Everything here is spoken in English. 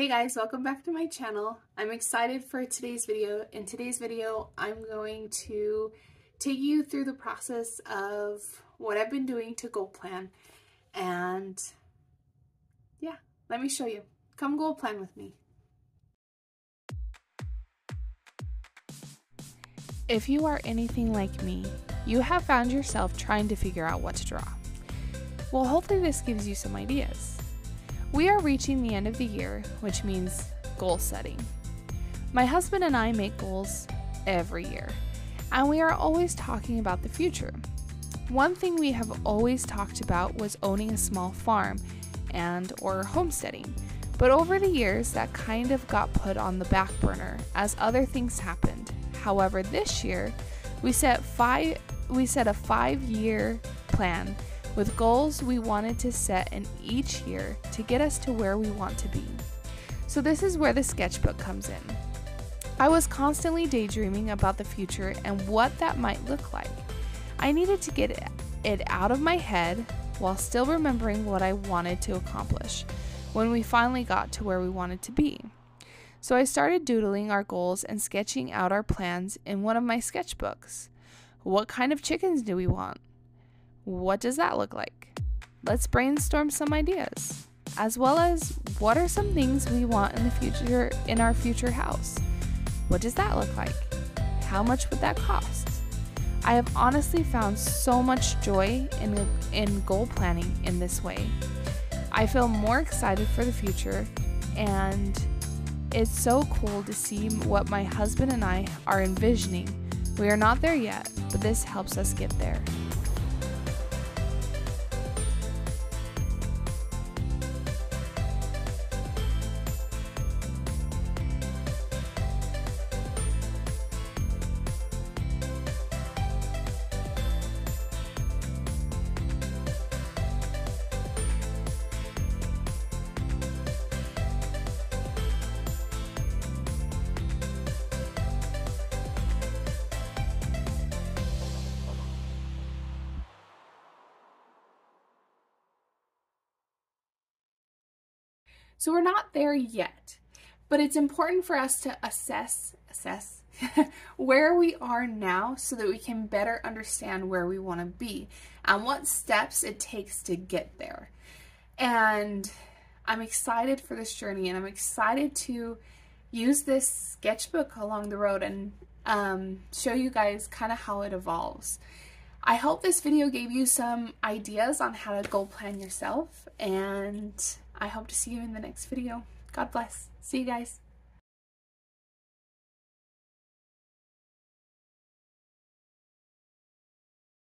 Hey guys, welcome back to my channel. I'm excited for today's video. In today's video, I'm going to take you through the process of what I've been doing to goal plan. And yeah, let me show you. Come goal plan with me. If you are anything like me, you have found yourself trying to figure out what to draw. Well, hopefully this gives you some ideas. We are reaching the end of the year, which means goal setting. My husband and I make goals every year, and we are always talking about the future. One thing we have always talked about was owning a small farm and/or homesteading, but over the years that kind of got put on the back burner as other things happened. However, this year we set a 5-year plan with goals we wanted to set in each year to get us to where we want to be. So this is where the sketchbook comes in. I was constantly daydreaming about the future and what that might look like. I needed to get it out of my head while still remembering what I wanted to accomplish when we finally got to where we wanted to be. So I started doodling our goals and sketching out our plans in one of my sketchbooks. What kind of chickens do we want? What does that look like? Let's brainstorm some ideas, as well as what are some things we want in the future in our future house? What does that look like? How much would that cost? I have honestly found so much joy in goal planning in this way. I feel more excited for the future, and it's so cool to see what my husband and I are envisioning. We are not there yet, but this helps us get there. So we're not there yet, but it's important for us to assess where we are now so that we can better understand where we want to be and what steps it takes to get there. And I'm excited for this journey, and I'm excited to use this sketchbook along the road and show you guys kind of how it evolves. I hope this video gave you some ideas on how to goal plan yourself, and I hope to see you in the next video. God bless. See you guys.